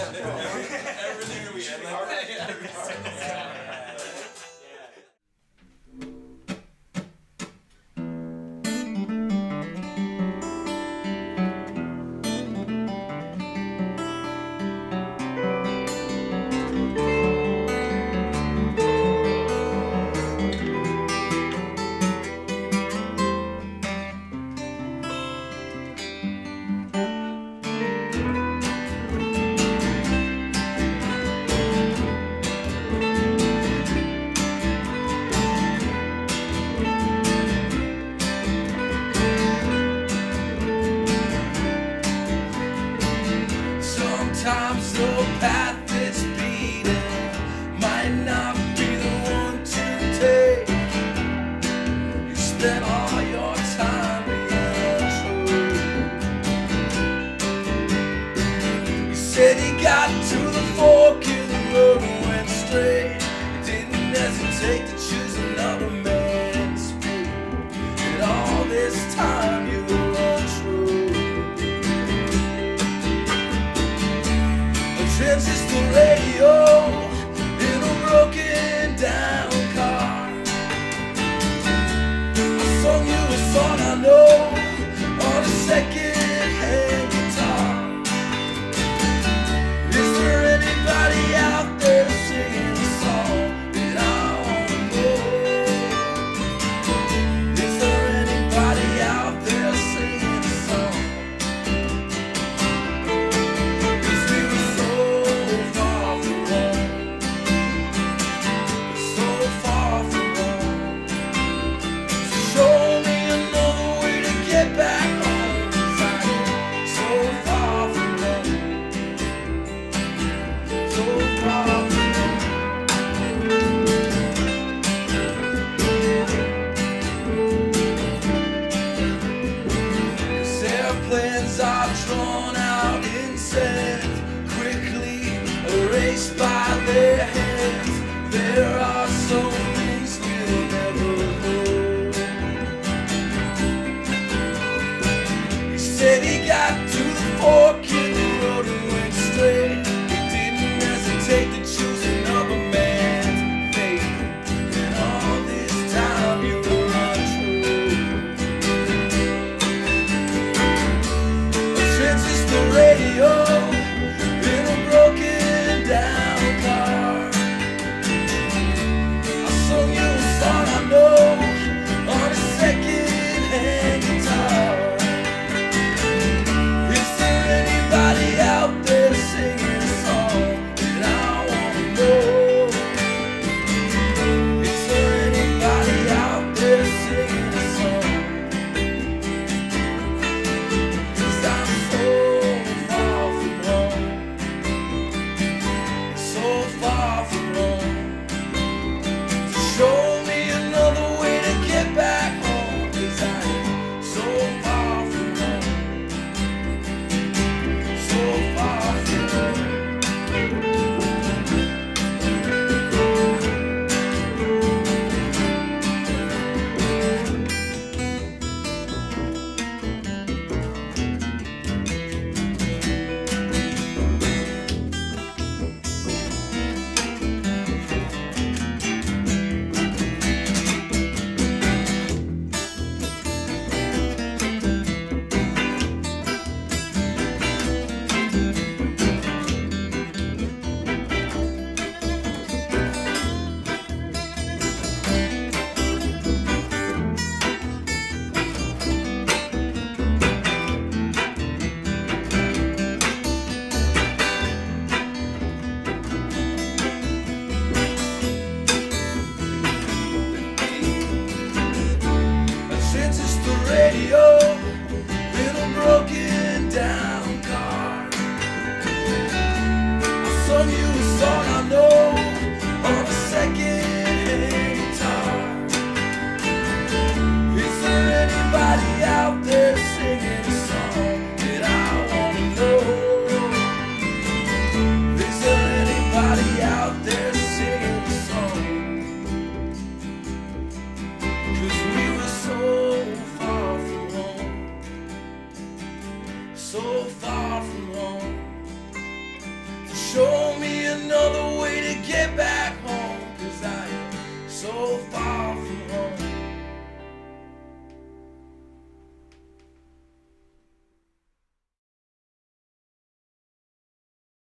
Everything we end like that. Sometimes the path that's beaten might not be the one to take. You spend all your time in. You said you got to the fork in the road and went straight. You didn't hesitate to choose another man's feet. And all this time you were transistor radio in a broken down car. I sung you a song I know on a second hand guitar. Is there anybody out there singing a song that I don't know? Is there anybody out there singing a song? Plans are drawn out in sand, quickly erased by their hands. There are so many we'll never know. He said he got to the fork in the road and went straight. He didn't hesitate to choose another man's fate. And all this time you were radio in a broken down car. I sung you a song I know on a second hand guitar. Is there anybody out there singing a song that I wanna know? Is there anybody out there singing a song? So far from home, off.